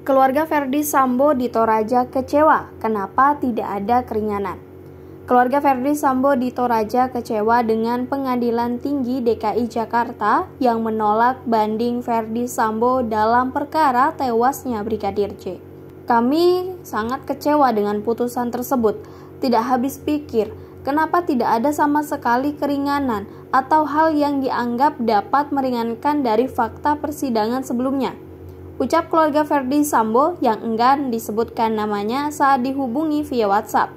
Keluarga Ferdy Sambo di Toraja kecewa kenapa tidak ada keringanan. Keluarga Ferdy Sambo di Toraja kecewa dengan Pengadilan Tinggi DKI Jakarta yang menolak banding Ferdy Sambo dalam perkara tewasnya Brigadir J. Kami sangat kecewa dengan putusan tersebut. Tidak habis pikir, kenapa tidak ada sama sekali keringanan atau hal yang dianggap dapat meringankan dari fakta persidangan sebelumnya. Ucap keluarga Ferdy Sambo yang enggan disebutkan namanya saat dihubungi via WhatsApp.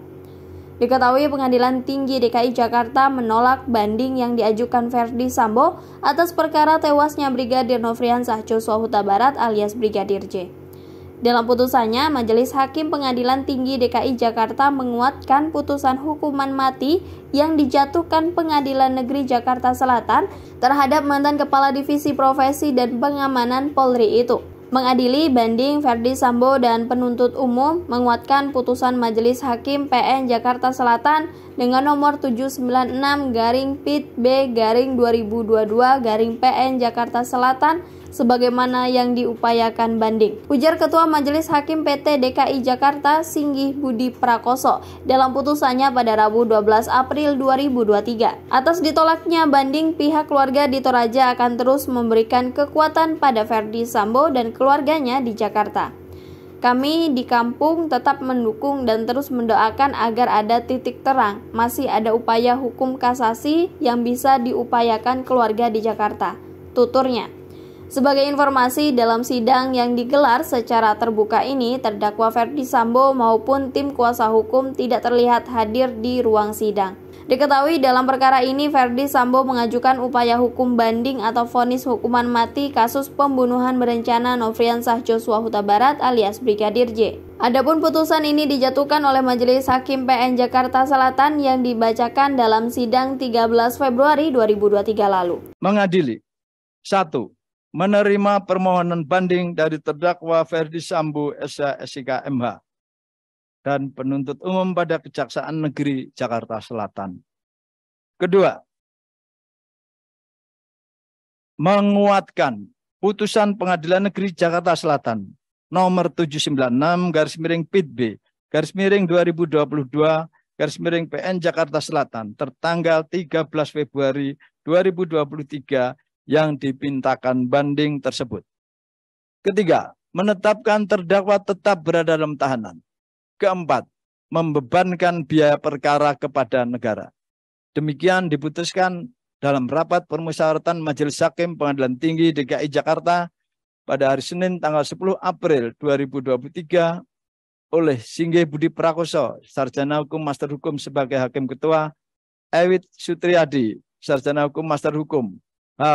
Diketahui Pengadilan Tinggi DKI Jakarta menolak banding yang diajukan Ferdy Sambo atas perkara tewasnya Brigadir Nofriansyah Yosua Hutabarat alias Brigadir J. Dalam putusannya, Majelis Hakim Pengadilan Tinggi DKI Jakarta menguatkan putusan hukuman mati yang dijatuhkan Pengadilan Negeri Jakarta Selatan terhadap mantan Kepala Divisi Profesi dan Pengamanan Polri itu. Mengadili banding Ferdy Sambo dan penuntut umum menguatkan putusan Majelis Hakim PN Jakarta Selatan dengan nomor 796-PIT-B-2022-PN Jakarta Selatan sebagaimana yang diupayakan banding. Ujar Ketua Majelis Hakim PT DKI Jakarta Singgih Budi Prakoso dalam putusannya pada Rabu 12 April 2023. Atas ditolaknya banding, pihak keluarga di Toraja akan terus memberikan kekuatan pada Ferdy Sambo dan keluarganya di Jakarta. Kami di kampung tetap mendukung dan terus mendoakan agar ada titik terang. Masih ada upaya hukum kasasi yang bisa diupayakan keluarga di Jakarta, tuturnya. Sebagai informasi, dalam sidang yang digelar secara terbuka ini, terdakwa Ferdy Sambo maupun tim kuasa hukum tidak terlihat hadir di ruang sidang. Diketahui dalam perkara ini Ferdy Sambo mengajukan upaya hukum banding atau vonis hukuman mati kasus pembunuhan berencana Nofriansyah Yosua Hutabarat alias Brigadir J. Adapun putusan ini dijatuhkan oleh Majelis Hakim PN Jakarta Selatan yang dibacakan dalam sidang 13 Februari 2023 lalu. Mengadili 1. Menerima permohonan banding dari terdakwa Ferdy Sambo SH/SIK MH dan penuntut umum pada Kejaksaan Negeri Jakarta Selatan. 2. Menguatkan putusan Pengadilan Negeri Jakarta Selatan nomor 796-PIT-B-2022-PN Jakarta Selatan tertanggal 13 Februari 2023 yang dipintakan banding tersebut. 3. Menetapkan terdakwa tetap berada dalam tahanan. 4. Membebankan biaya perkara kepada negara. Demikian diputuskan dalam rapat permusyawaratan Majelis Hakim Pengadilan Tinggi DKI Jakarta pada hari Senin tanggal 10 April 2023 oleh Singgih Budi Prakoso, Sarjana Hukum Master Hukum sebagai Hakim Ketua, Ewid Sutriadi, Sarjana Hukum Master Hukum,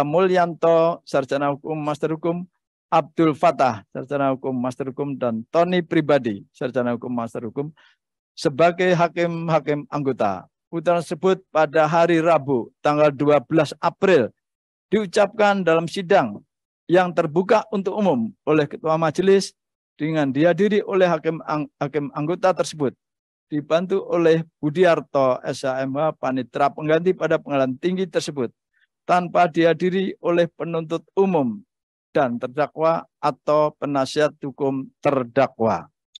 Mulyanto, Sarjana Hukum Master Hukum, Abdul Fatah, Sarjana Hukum Master Hukum, dan Tony Pribadi, Sarjana Hukum Master Hukum, sebagai hakim-hakim anggota. Putusan tersebut pada hari Rabu, tanggal 12 April, diucapkan dalam sidang yang terbuka untuk umum oleh Ketua Majelis dengan dihadiri oleh hakim anggota tersebut, dibantu oleh Budiarto, SHMH, Panitra Pengganti pada Pengadilan Tinggi tersebut, tanpa dihadiri oleh penuntut umum dan terdakwa atau penasihat hukum terdakwa.